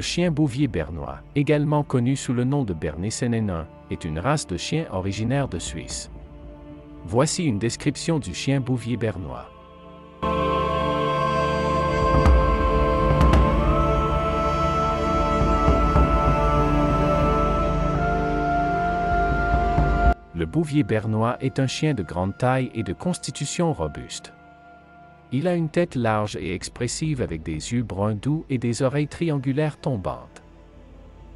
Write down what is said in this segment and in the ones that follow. Le chien bouvier bernois, également connu sous le nom de Bernese nain, est une race de chien originaire de Suisse. Voici une description du chien bouvier bernois. Le bouvier bernois est un chien de grande taille et de constitution robuste. Il a une tête large et expressive avec des yeux bruns doux et des oreilles triangulaires tombantes.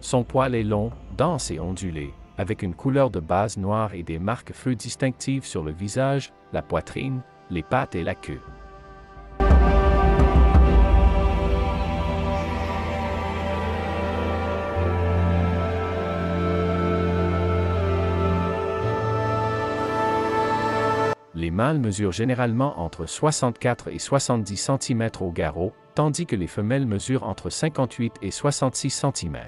Son poil est long, dense et ondulé, avec une couleur de base noire et des marques feu distinctives sur le visage, la poitrine, les pattes et la queue. Les mâles mesurent généralement entre 64 et 70 cm au garrot, tandis que les femelles mesurent entre 58 et 66 cm.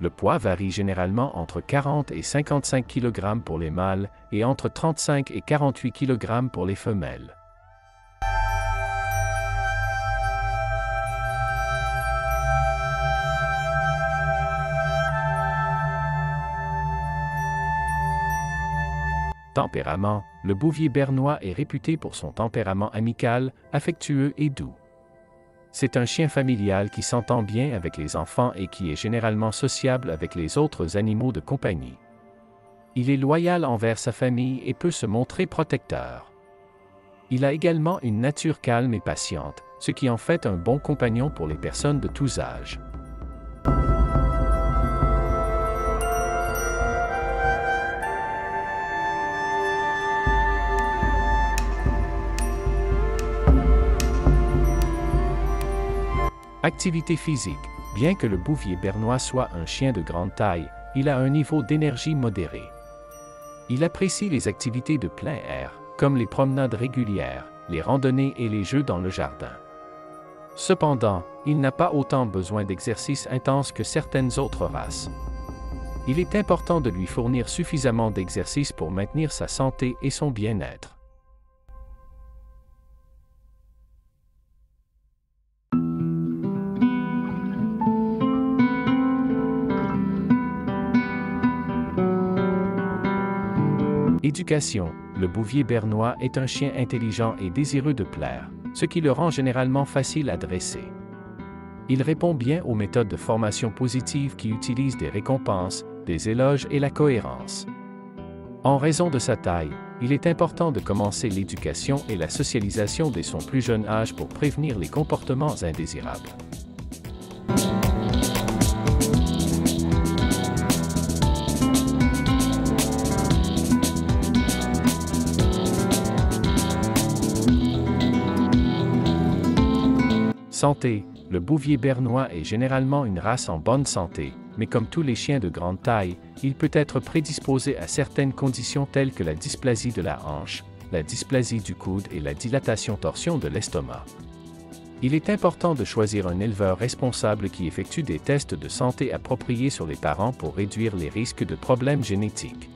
Le poids varie généralement entre 40 et 55 kg pour les mâles et entre 35 et 48 kg pour les femelles. Tempérament, le bouvier bernois est réputé pour son tempérament amical, affectueux et doux. C'est un chien familial qui s'entend bien avec les enfants et qui est généralement sociable avec les autres animaux de compagnie. Il est loyal envers sa famille et peut se montrer protecteur. Il a également une nature calme et patiente, ce qui en fait un bon compagnon pour les personnes de tous âges. Activité physique. Bien que le bouvier bernois soit un chien de grande taille, il a un niveau d'énergie modéré. Il apprécie les activités de plein air, comme les promenades régulières, les randonnées et les jeux dans le jardin. Cependant, il n'a pas autant besoin d'exercices intenses que certaines autres races. Il est important de lui fournir suffisamment d'exercices pour maintenir sa santé et son bien-être. Éducation. Le bouvier bernois est un chien intelligent et désireux de plaire, ce qui le rend généralement facile à dresser. Il répond bien aux méthodes de formation positive qui utilisent des récompenses, des éloges et la cohérence. En raison de sa taille, il est important de commencer l'éducation et la socialisation dès son plus jeune âge pour prévenir les comportements indésirables. Santé. Le bouvier bernois est généralement une race en bonne santé, mais comme tous les chiens de grande taille, il peut être prédisposé à certaines conditions telles que la dysplasie de la hanche, la dysplasie du coude et la dilatation-torsion de l'estomac. Il est important de choisir un éleveur responsable qui effectue des tests de santé appropriés sur les parents pour réduire les risques de problèmes génétiques.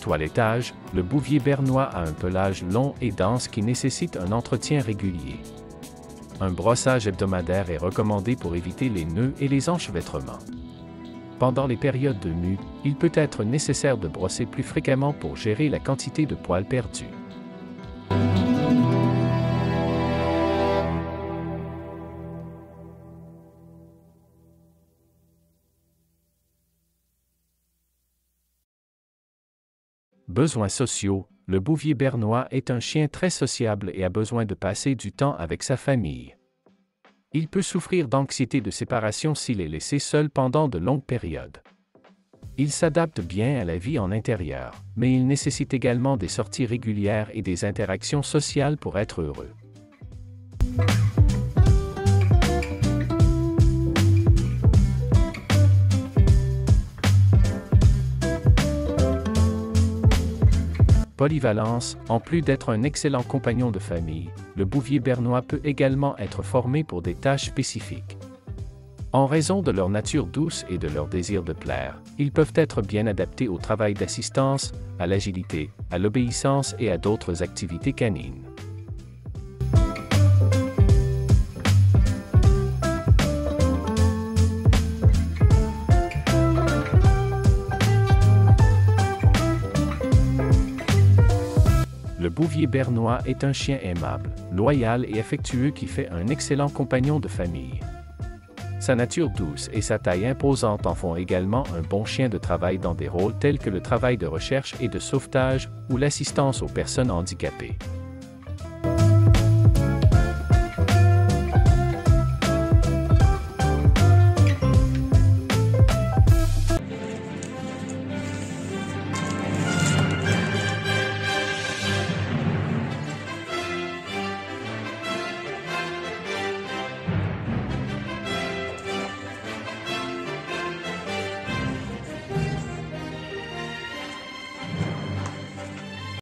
Toilettage. Le bouvier bernois a un pelage long et dense qui nécessite un entretien régulier. Un brossage hebdomadaire est recommandé pour éviter les nœuds et les enchevêtrements. Pendant les périodes de mue, il peut être nécessaire de brosser plus fréquemment pour gérer la quantité de poils perdus. Besoins sociaux. Le bouvier bernois est un chien très sociable et a besoin de passer du temps avec sa famille. Il peut souffrir d'anxiété de séparation s'il est laissé seul pendant de longues périodes. Il s'adapte bien à la vie en intérieur, mais il nécessite également des sorties régulières et des interactions sociales pour être heureux. Polyvalence. En plus d'être un excellent compagnon de famille, le bouvier bernois peut également être formé pour des tâches spécifiques. En raison de leur nature douce et de leur désir de plaire, ils peuvent être bien adaptés au travail d'assistance, à l'agilité, à l'obéissance et à d'autres activités canines. Le bouvier bernois est un chien aimable, loyal et affectueux qui fait un excellent compagnon de famille. Sa nature douce et sa taille imposante en font également un bon chien de travail dans des rôles tels que le travail de recherche et de sauvetage ou l'assistance aux personnes handicapées.